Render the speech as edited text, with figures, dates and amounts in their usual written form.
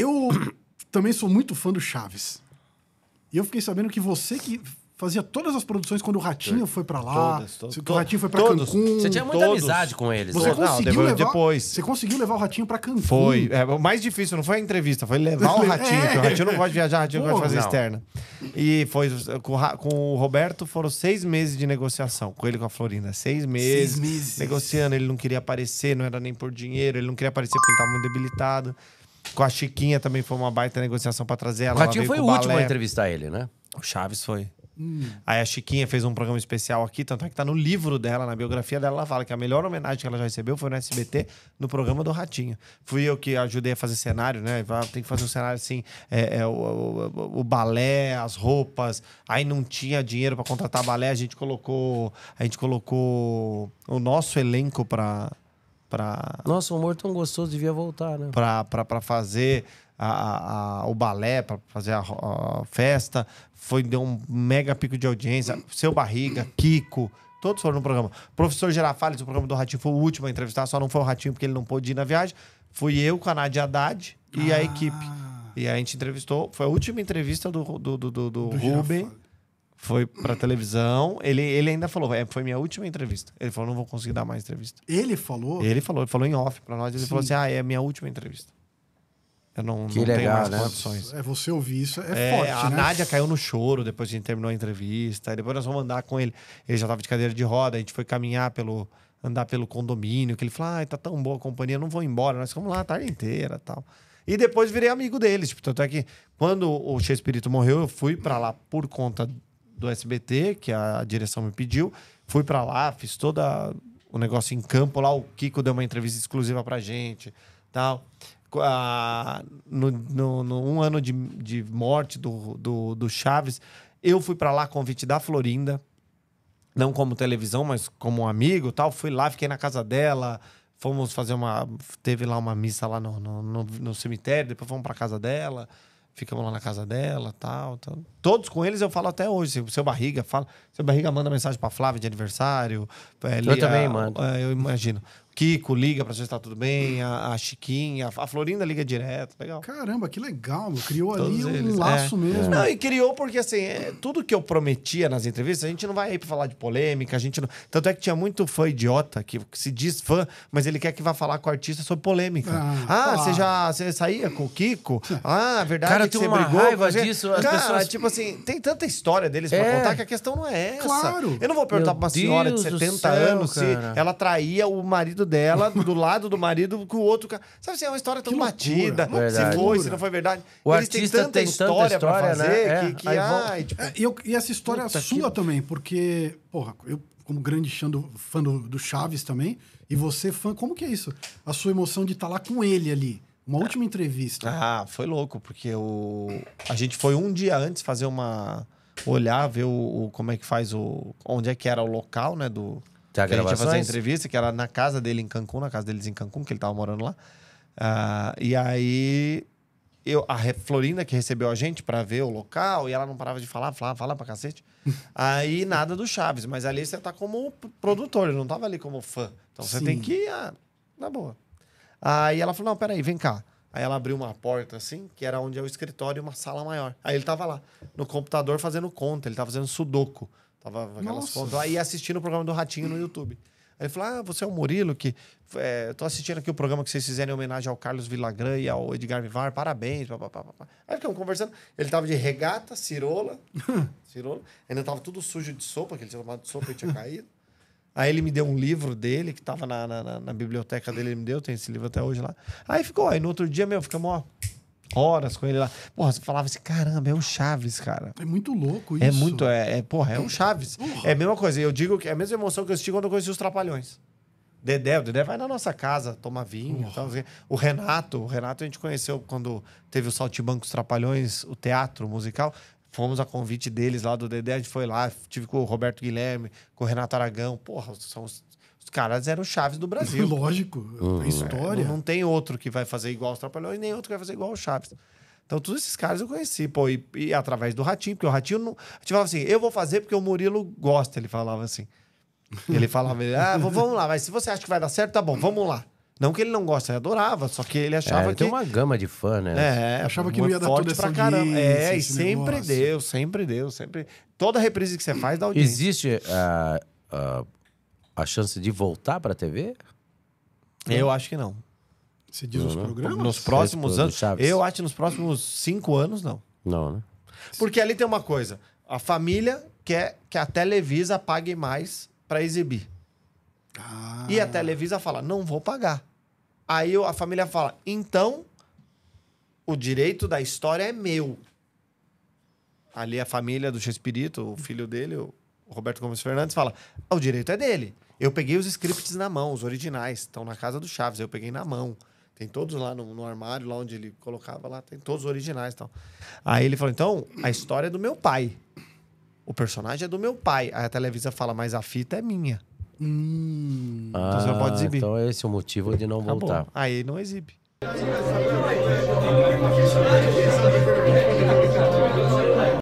Eu também sou muito fã do Chaves. E eu fiquei sabendo que você que fazia todas as produções quando o Ratinho foi pra lá. Todas, o Ratinho foi pra Cancun. Você tinha muita amizade com eles. Você conseguiu levar, depois. Você conseguiu levar o Ratinho pra Cancun. Foi. É, o mais difícil não foi a entrevista, foi levar o Ratinho. Porque o Ratinho não gosta de viajar, o Ratinho gosta de fazer externa. E foi com o Roberto, foram 6 meses de negociação. Com ele e com a Florinda. 6 meses. 6 meses. Negociando, ele não queria aparecer, não era nem por dinheiro. Ele não queria aparecer porque ele tava muito debilitado. Com a Chiquinha também foi uma baita negociação pra trazer ela. O Ratinho foi o último a entrevistar ele, né? O Chaves foi. Aí a Chiquinha fez um programa especial aqui, tanto é que tá no livro dela, na biografia dela, ela fala que a melhor homenagem que ela já recebeu foi no SBT, no programa do Ratinho. Fui eu que ajudei a fazer cenário, né? Tem que fazer um cenário assim, o balé, as roupas. Aí não tinha dinheiro para contratar balé, a gente colocou o nosso elenco pra... Nossa, o humor tão gostoso devia voltar, né? Pra fazer o balé, pra fazer a festa. Deu um mega pico de audiência. Seu Barriga, Kiko, todos foram no programa. Professor Girafales, o programa do Ratinho, foi o último a entrevistar. Só não foi o Ratinho porque ele não pôde ir na viagem. Fui eu com a Nádia Haddad e a equipe. E a gente entrevistou. Foi a última entrevista do Ruben. Girafales. Foi pra televisão. Ele ainda falou, foi minha última entrevista. Ele falou, não vou conseguir dar mais entrevista. Ele falou? Ele falou em off pra nós. Ele falou assim, é minha última entrevista. Eu não tenho mais condições. É, você ouvir isso é forte, né? A Nádia caiu no choro depois que a gente terminou a entrevista. Aí depois nós vamos andar com ele. Ele já tava de cadeira de roda, a gente foi caminhar andar pelo condomínio, que ele falou, tá tão boa a companhia, não vou embora. Nós ficamos lá a tarde inteira e tal. E depois virei amigo deles. Tipo, tanto é que quando o Chespirito morreu, eu fui pra lá por conta do SBT, que a direção me pediu. Fui pra lá, fiz todo o negócio em campo lá. O Kiko deu uma entrevista exclusiva pra gente. Tal. Um ano de morte do Chaves, eu fui pra lá, convite da Florinda. Não como televisão, mas como um amigo tal. Fui lá, fiquei na casa dela. Fomos fazer teve lá uma missa lá no cemitério. Depois fomos pra casa dela. Ficamos lá na casa dela, tal. Todos com eles eu falo até hoje. Seu Barriga fala. Seu Barriga manda mensagem pra Flávia de aniversário. Eu também mando. Eu imagino. Kiko liga pra você estar tudo bem. A Chiquinha. A Florinda liga direto. Legal. Caramba, que legal. Criou todos ali eles, um laço mesmo. Não, e criou porque, assim, tudo que eu prometia nas entrevistas, a gente não vai aí pra falar de polêmica. A gente não... Tanto é que tinha muito fã idiota que se diz fã, mas ele quer que vá falar com o artista sobre polêmica. Você saía com o Kiko? A verdade é que você brigou. Cara, eu tenho uma raiva disso. As pessoas... tipo assim, tem tanta história deles pra contar que a questão não é essa. Claro. Eu não vou perguntar pra uma senhora de 70 anos se ela traía o marido dela, do lado do marido, com o outro cara. Sabe assim, é uma história tão batida. Se foi, se não foi verdade. O eles têm tanta história pra fazer, né? E essa história sua também, porque, porra, eu como grande fã do Chaves também, e você fã, como que é isso? A sua emoção de estar lá com ele ali. Uma última entrevista. Foi louco, porque a gente foi um dia antes fazer olhar, ver como é que faz onde é que era o local, né, que a gente ia fazer a entrevista, que era na casa dele em Cancun, na casa deles em Cancun, que ele tava morando lá. E aí, a Florinda que recebeu a gente pra ver o local, e ela não parava de falar pra cacete. Aí nada do Chaves, mas ali você tá como produtor, ele não tava ali como fã. Então você tem que ir na boa. Aí ela falou, não, peraí, vem cá. Aí ela abriu uma porta, assim, que era onde é o escritório e uma sala maior. Aí ele tava lá, no computador, fazendo conta. Ele tava fazendo sudoku. Tava aquelas contas lá e assistindo o programa do Ratinho no YouTube. Aí ele falou, você é o Murilo que... tô assistindo aqui o programa que vocês fizeram em homenagem ao Carlos Vilagran e ao Edgar Vivar. Parabéns, papapá. Aí ficamos conversando. Ele tava de regata, cirola. Ainda tava tudo sujo de sopa, que ele tinha tomado de sopa e tinha caído. Aí ele me deu um livro dele, que tava na biblioteca dele, ele me deu, tem esse livro até hoje lá. Aí ficou, aí no outro dia, ficamos, horas com ele lá. Porra, você falava assim, caramba, é o Chaves, cara. É muito louco isso. É muito, é o Chaves. É a mesma coisa, eu digo que é a mesma emoção que eu senti quando eu conheci os Trapalhões. O Dedé vai na nossa casa tomar vinho. Tal, assim. O Renato a gente conheceu quando teve o Saltibanco, os Trapalhões, o teatro musical. Fomos a convite deles lá do Dedé, a gente foi lá, tive com o Roberto Guilherme, com o Renato Aragão. Porra, os caras eram Chaves do Brasil. Lógico, a história. Não tem outro que vai fazer igual aos Trapalhões, nem outro que vai fazer igual ao Chaves. Então, todos esses caras eu conheci, e através do Ratinho, porque o Ratinho não. A gente falava assim, eu vou fazer porque o Murilo gosta, ele falava assim. Ele falava, vamos lá, mas se você acha que vai dar certo, tá bom, vamos lá. Não que ele não gosta, ele adorava, só que ele achava ele que... tem uma gama de fã, né? É, achava que não ia dar tudo pra caramba. É, e sempre negócio. Deu, sempre deu, sempre... Toda reprise que você faz dá audiência. Existe a chance de voltar pra TV? Eu acho que não. Você diz os programas? Nos próximos anos... Eu acho que nos próximos 5 anos, não. Não, né? Porque ali tem uma coisa. A família quer que a Televisa pague mais pra exibir. Ah. E a Televisa fala, não vou pagar. Aí a família fala, então, o direito da história é meu. Ali a família do Chespirito, o filho dele, o Roberto Gomes Fernandes, fala, o direito é dele. Eu peguei os scripts na mão, os originais, estão na casa do Chaves, eu peguei na mão. Tem todos lá no armário, lá onde ele colocava, lá tem todos os originais. Então. Aí ele falou, então, a história é do meu pai. O personagem é do meu pai. Aí a Televisa fala, mas a fita é minha. Então você não pode exibir. Então esse é o motivo de não voltar. Aí não exibe.